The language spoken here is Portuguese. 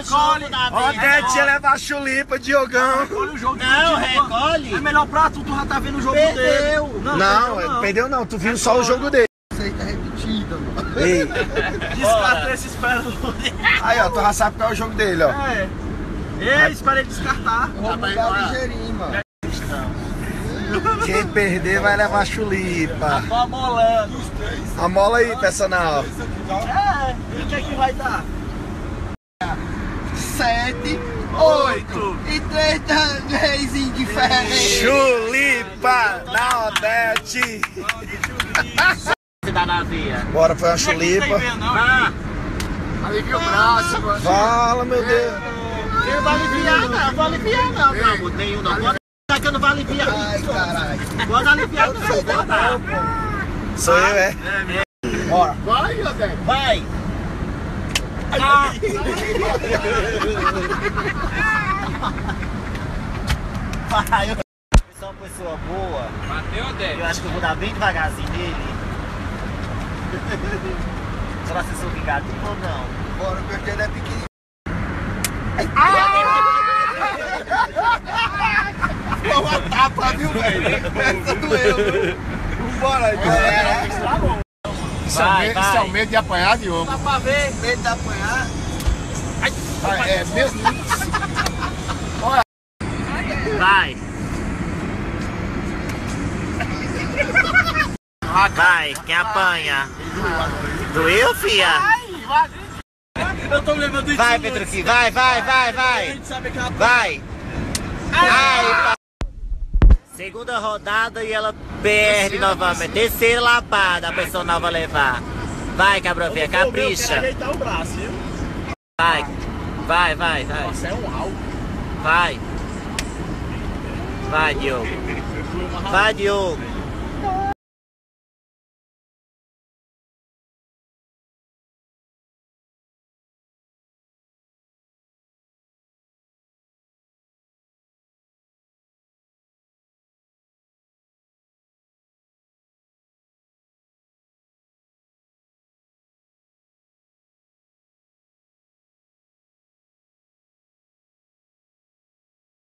recolhe. Ó, até tia leva a chulipa, Diogão. Recolhe o jogo. Não, recolhe. É melhor pra tu já tá vendo o jogo dele. Não, perdeu não, tu viu só o jogo dele. Isso aí tá repetido, mano. Descartou esses pés do Aí, ó, tu já sabe qual é o jogo dele, ó. É. Ei, espera ele descartar. Vamos pegar o ligeirinho, mano. Quem perder vai levar a chulipa. Tá molando. Amola aí, personal. É, e o que é que vai dar? 7, 8 e 3 indiferentes. Chulipa na Odete. Bora, foi uma chulipa. Alivia o braço. Fala, meu Deus. Eu não vou aliviar, não. Meu amor, nenhum não. Que eu não vou aliviar. Ai, caralho. Bora aliviar, não sei nada. Sou eu, é? Bora. Vai, José. Vai. Ah. Vai, eu sou uma pessoa boa. Bateu, Odé? Eu acho que eu vou dar bem devagarzinho nele. Será que vocês são vingadinhos ou não? Bora, o perteiro é pequenininho. Foi uma tapa, viu, velho? Essa doeu, viu? Vambora, galera. Isso é o medo de apanhar, Diogo. Dá pra ver, medo de apanhar. Ai, é mesmo? Bora. Vai. Vai, quem apanha? Doeu, fia? Eu tô me lembrando. Vai, Pedroquinho, vai. Vai. Ai, segunda rodada e ela perde novamente. Terceira lapada, a pessoa nova levar. Vai, cabrovinha, capricha. Vai. Nossa, é um alvo. Vai, Diogo.